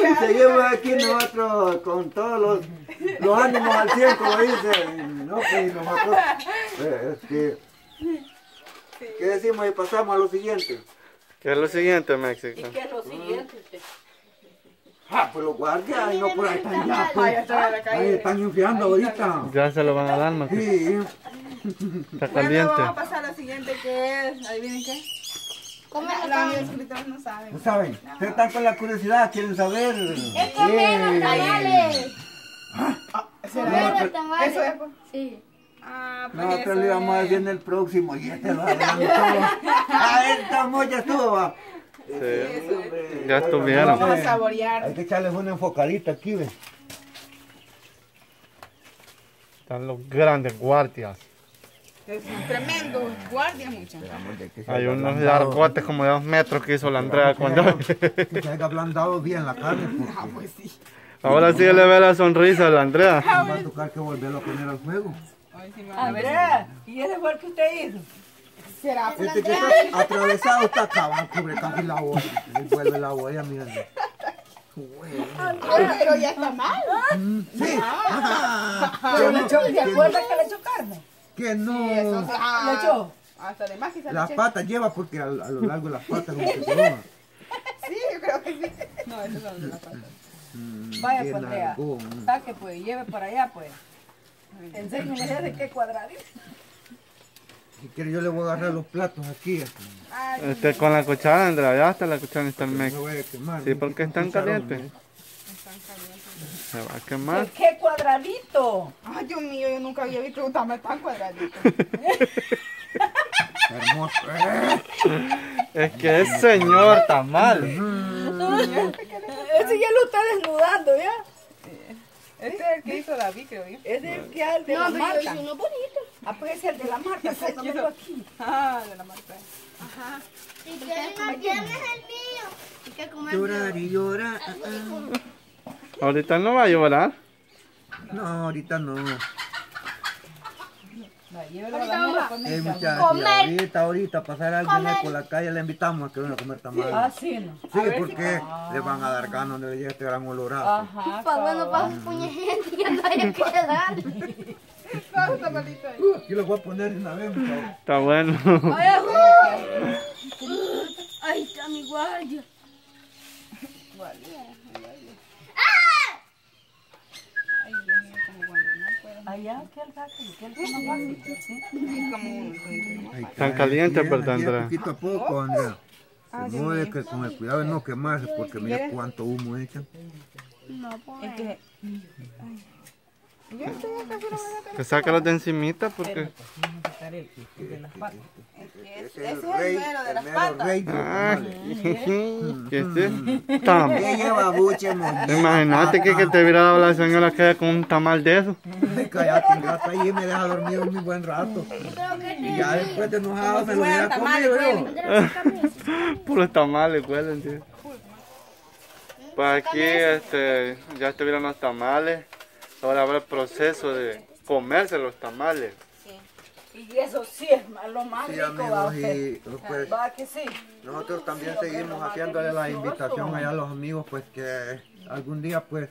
y se lleva aquí nosotros con todos los ánimos al cien, como dicen, ¿no? Pues nosotros, ¿qué decimos? Y pasamos a lo siguiente. ¿Qué es lo siguiente, México? ¿Y qué es lo siguiente usted? Ah, pues los guardias, no, por ahí están ya, pues, ahí están limpiando ahorita. Ya se lo van a dar, México. Sí. Está caliente. Bueno, vamos a pasar a lo siguiente, que es, adivinen qué. Los escritores no saben. No saben. Se están con la curiosidad, quieren saber. Es comer los tamales. ¿Ah? Comer los tamales. Eso es. Sí. Ah, pues nosotros le íbamos a decir en el próximo. Y este lo adelantó. A esta mocha estuvo, va. Sí. Ya estuvieron. Vamos a saborear. Hay que echarles una enfocadita aquí, ve. Están los grandes guardias. Es un tremendo guardia, muchachos. Hay unos largotes como de 2 metros que hizo la Andrea cuando... Que se haya ablandado bien la carne. Ah, pues sí. Ahora sí le ve la sonrisa a la Andrea. Va a tocar que volverlo a poner al fuego. Andrea, ¿y ese fue el que usted hizo? ¿Será que está atravesado? Está acabado, cubre casi la olla. Vuelve la olla, mira. Bueno. Pero ya está mal. Sí. ¿Se acuerda que le echó carne? Que no. Sí, eso, le echó. Hasta de más quizás. Las patas lleva porque a lo largo de las patas como que se toma. Sí, yo creo que sí. No, eso son de las patas. Vaya, pues, Andrea. Saque, pues, lleve para allá, pues. Enséñame ya de qué cuadradito. Si quiere, yo le voy a agarrar los platos aquí. Este con la cuchara, Andrea. Ya hasta la cuchara está el meco. Me voy a quemar. Sí, porque están calientes. Están calientes. Se va a quemar. ¡Qué cuadradito! Ay, Dios mío, yo nunca había visto un tamal tan cuadradito. Hermoso. Es que es señor tamal. Ese ya lo está desnudando, ¿ya? Este es el que hizo David, creo yo. Ese es el que al de la marca. No, uno bonito. Ah, pues es el de la marca. Sácamelo aquí. Ah, de la marca. Ajá. ¿Y qué no tienes el mío? Llorar y llorar. Ahorita no va a llorar. No, ahorita no. Ahorita pasar a alguien por la calle, le invitamos a que venga a comer tamales. Ah, sí, ¿no? Sí, porque le van a dar ganas donde le llega este gran olorazo. Ajá. Para bueno, para un puñejete y no hay que dar. Aquí lo voy a poner una vez. Está bueno. Ahí está mi guardia. Allá, ¿qué el gato? ¿Qué el gato? Están calientes, ¿verdad, Andrea? Poquito a poco, Andrea. No es que con el cuidado de no quemarse, porque mira cuánto humo echan. No, pues. Que sácalos de encimita, porque... Ese es el mero de las patas. ¿Qué es este? Tamal. ¿Qué lleva buche, monito? Imagínate que te hubiera dado la señora que con un tamal de eso. Cállate, gata, ahí me deja dormir un buen rato. Y ya después de enojado me lo hubiera comido. Puros tamales, huelen, tío. Para aquí ya estuvieron los tamales. Ahora habrá el proceso de comerse los tamales. Y eso sí es lo más rico, amigos, y pues, que sí. Nosotros también seguimos haciéndole la invitación allá a los amigos, pues que algún día pues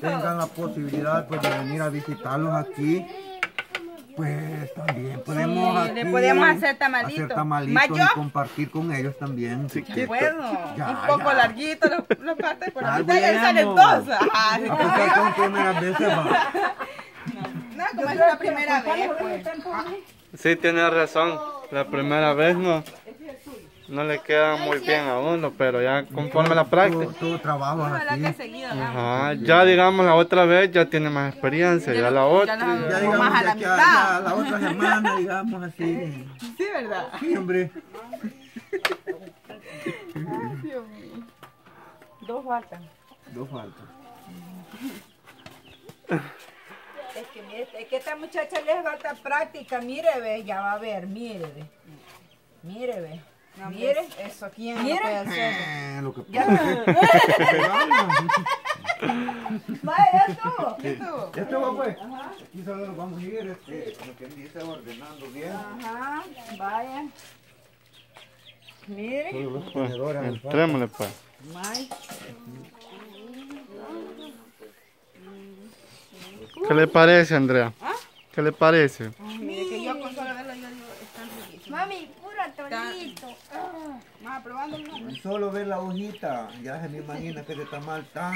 tengan la posibilidad pues, de venir a visitarlos aquí. Pues también podemos, sí, aquí, podemos hacer tamalitos, y compartir con ellos también. Chiquito. Bueno, ya, un poco larguito los partes, pero ahorita ya salen dos. Aunque son primeras veces, va. No, como es la primera vez, pues. Sí, tienes razón, la primera vez no le queda muy bien a uno, pero ya conforme la práctica. Todo trabajo aquí. Ajá, ya digamos la otra vez ya tiene más experiencia, ya la otra. Ya digamos más a la mitad. Ya la otra semana, digamos así. Sí, ¿verdad? Sí, hombre. Ay, Dios mío. Dos faltan. Es que esta muchacha le falta práctica, mire, ve, ya va a ver, mire, ve. No, mire, eso, ¿quién lo puede hacer? Lo que pasa. Vaya, ya estuvo, pues. Ajá. Aquí solo lo vamos a ir, como que dice, ordenando bien. Ajá, vaya. Mire. Entrémosle, pues. ¿Qué le parece, Andrea? ¿Ah? ¿Qué le parece? Ay, mire, que yo con solo verlo yo digo, están riquísimos. Mami, puro atolito. Más probando uno. Solo ver la hojita, ya se me imagina que este tamal está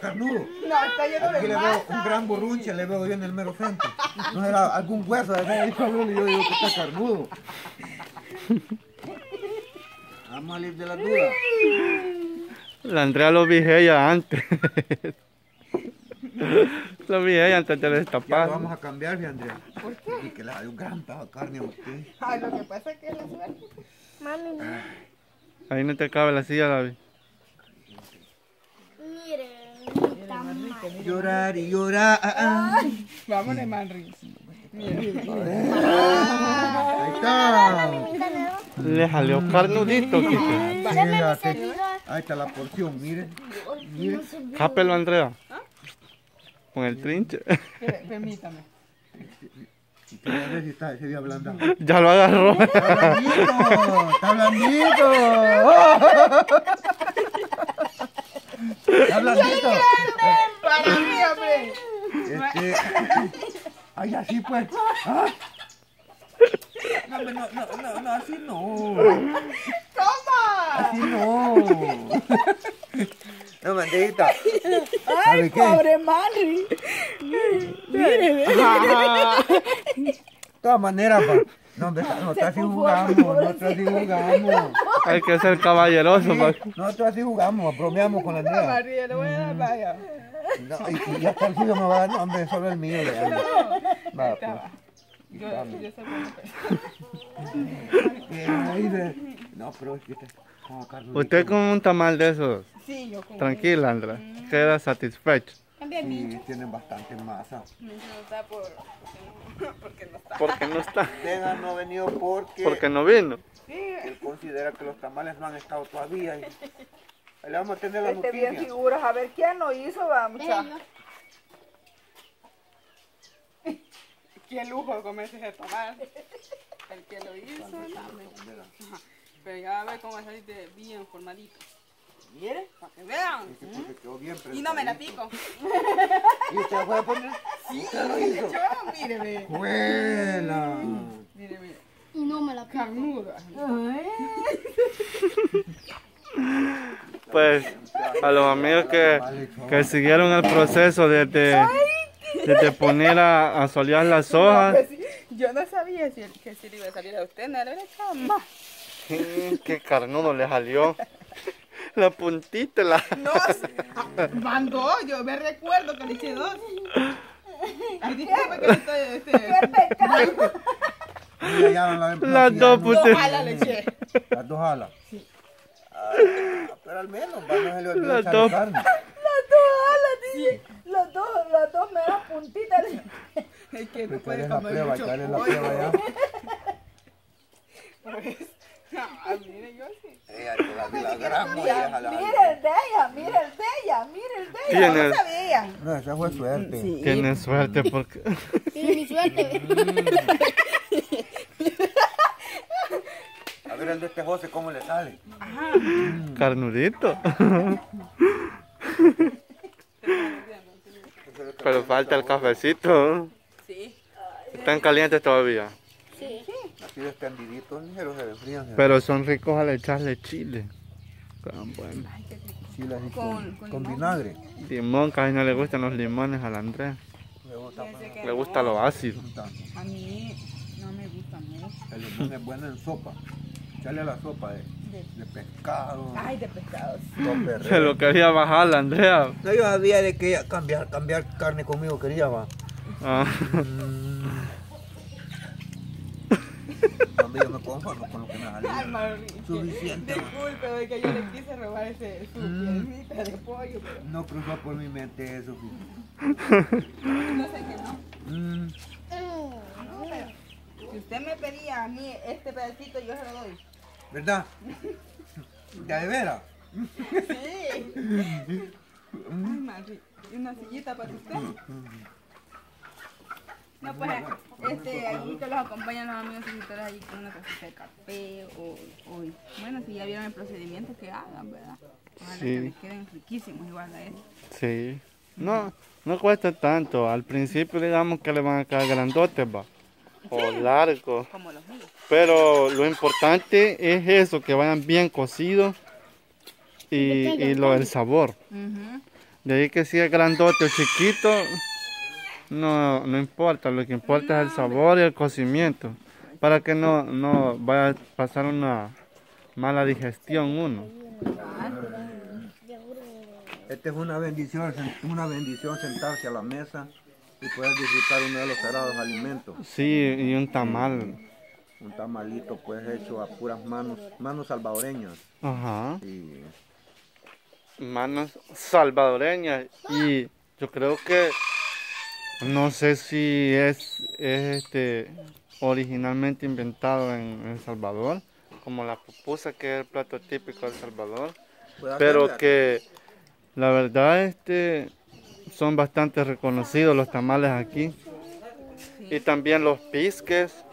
carnudo. No, está lleno de masa. Aquí le veo un gran burrunche, le veo yo en el mero frente. No era algún hueso, ¿verdad? Yo digo que está carnudo. Vamos a ir de la duda. La Andrea lo vije ella antes. Lo vi ella antes de destapar. Ya lo vamos a cambiar, mi Andrea. ¿Por qué? Y que le da un gran tajo de carne a usted. Ay, lo que pasa es que la suerte. Mami, mira. Ahí no te cabe la silla, David. Mire, mire, llorar y llorar. Vámonos, Manri. Ahí está. Le jaleó carnudito, quítate. Ahí está la porción, mire. Jápelo, Andrea. Con el trinche. Permítame. Ya lo agarró. Está blandito. Está blandito. Está blandito. Para mí, hombre. Ay, así pues. ¿Ah? No, así no. ¡Toma! Así no. No, Mandita. Ay, pobre Mari. Mire, de todas maneras, pa. Nosotros así jugamos, nosotros así jugamos. Hay que ser caballeroso, pa. Nosotros así jugamos, bromeamos con la niña. María, le voy a dar vaya. No, y hasta el tío me va a dar, no, hombre, solo el mío. Va, pues. Yo soy buena. No, pero es que usted con un tamal de esos. Sí, yo como. Tranquila, Andrea. Queda satisfecho. Sí, tienen bastante masa. No está porque no está. Porque no está. Tena no ha venido porque no vino. Él considera que los tamales no han estado todavía. Y le vamos a tener la noticia. Bien figuras. A ver quién lo hizo, va, muchachos. Qué lujo comerse ese tamal. El que lo hizo. Pero ya va a ver cómo va a salir de bien formadito. ¿Vieron? Para que vean. Es que quedó bien y no me la pico. ¿Y usted la puede poner? Sí, yo, míreme. ¡Huela! Míreme. Y no me la pico. Carnuda. Pues, a los amigos que siguieron el proceso de poner a solear las hojas. No, pues, yo no sabía que si le iba a salir a usted, no le hubiera echado más. Qué carnudo le salió. La puntita, la... No, van dos, yo me recuerdo que le eché dos. Ay, disculpe que no estoy... ¡Qué pecado! Las dos puntitas. Dos alas le eché. Las dos alas. Sí. Ah, pero al menos, van a salir las dos carne. Las dos alas, dije. Sí. Las dos me dan puntitas. Es que no puede comer mucho. Echarle la prueba ya. Pues... Mire, yo sí. La gran molleja. Mire el de ella, mire el de ella, mire el de ella. No sabía. No, esa fue suerte. Sí. Tiene suerte porque... Tiene mi suerte. A ver el de este José, ¿cómo le sale? Ajá. Carnudito. Pero falta el cafecito. Sí. Están calientes todavía. Sí. Así de escandiditos ligeros se desfrían. Pero son ricos al echarle chile. Tan bueno. Chile así con vinagre. Limón, casi no le gustan los limones a la Andrea. Le gusta lo ácido. A mí no me gusta mucho. El limón es bueno en sopa. Echarle a la sopa de pescado. Ay, de pescado. Sí. Se lo quería bajar la Andrea. No, yo sabía de que cambiar carne conmigo quería bajar. Ah. Donde yo me conformo con lo que me sale. Suficiente. Disculpe, que yo le quise robar ese su piernita de pollo. Pero... No cruzó por mi mente eso. No sé que no. No, pero si usted me pedía a mí este pedacito, yo se lo doy. ¿Verdad? ¿Ya de veras? Sí. Ay, Mari, una sillita para usted. No, pues, allí que los acompañan los amigos suscriptores allí con una cosita de café o... Bueno, si ya vieron el procedimiento que hagan, ¿verdad? Ojalá sí. Que les queden riquísimos igual a él. Sí. No cuesta tanto. Al principio digamos que le van a caer grandotes, va. O largo. Como los míos. Pero lo importante es eso, que vayan bien cocidos y lo del sabor. De ahí que si es grandote o chiquito, no importa. Lo que importa es el sabor y el cocimiento. Para que no vaya a pasar una mala digestión uno. Esta es una bendición sentarse a la mesa y poder disfrutar uno de los sagrados alimentos. Sí, y un tamal. Un tamalito pues hecho a puras manos, salvadoreñas. Ajá. Y... manos salvadoreñas. Y yo creo que, no sé si es originalmente inventado en El Salvador, como la pupusa, que es el plato típico de El Salvador, pero que la verdad son bastante reconocidos los tamales aquí. Y también los pisques.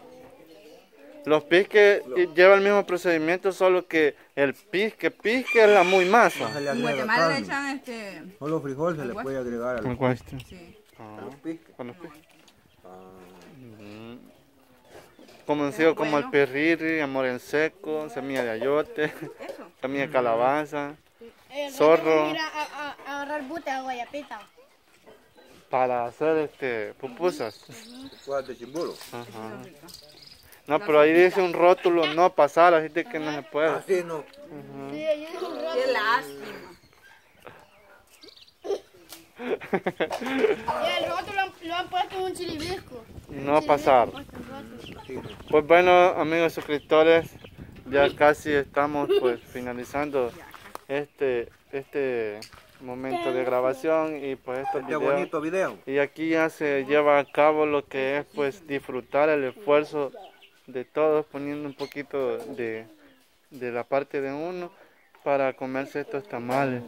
Los pisques lleva el mismo procedimiento, solo que el pisque es la muy masa. En Guatemala le echan o los frijoles se le puede agregar al cuastre. Sí. Ah, los pisques. Conocido como el perrirri, amor en seco, semilla de ayote, semilla de calabaza, zorro. Agarrar buta o guayapita. Para hacer pupusas. Pupusas de chimbolo. Ajá. No, pero ahí dice un rótulo, no pasar, así de que no se puede. Así no. Sí, ahí es un rótulo. Qué lástima. Y el rótulo lo han puesto en un chilibisco. No pasar. Pues bueno, amigos suscriptores, ya casi estamos pues finalizando este momento de grabación y pues estos videos. Qué bonito video. Y aquí ya se lleva a cabo lo que es pues disfrutar el esfuerzo de todos, poniendo un poquito de la parte de uno para comerse estos tamales.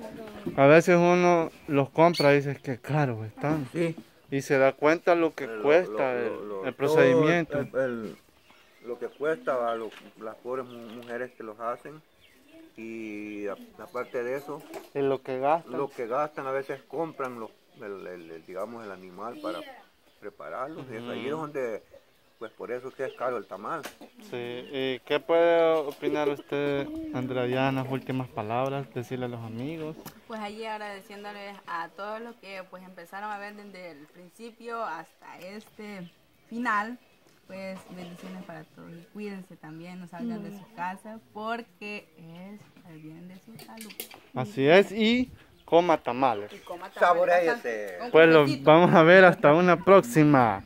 A veces uno los compra y dice que caros están. Sí. Y se da cuenta lo que cuesta el procedimiento. Lo que cuesta a las pobres mujeres que los hacen. Y aparte de eso, en lo que gastan. Lo que gastan, a veces compran digamos el animal para prepararlo. Y es ahí donde, pues por eso que es caro el tamal. Sí, ¿y qué puede opinar usted, Andrea Diana? Últimas palabras, decirle a los amigos. Pues allí agradeciéndoles a todos los que pues empezaron a ver desde el principio hasta este final. Pues bendiciones para todos y cuídense también, no salgan de su casa porque es el bien de su salud. Así es, y coma tamales. Saboréese. Pues los vamos a ver hasta una próxima.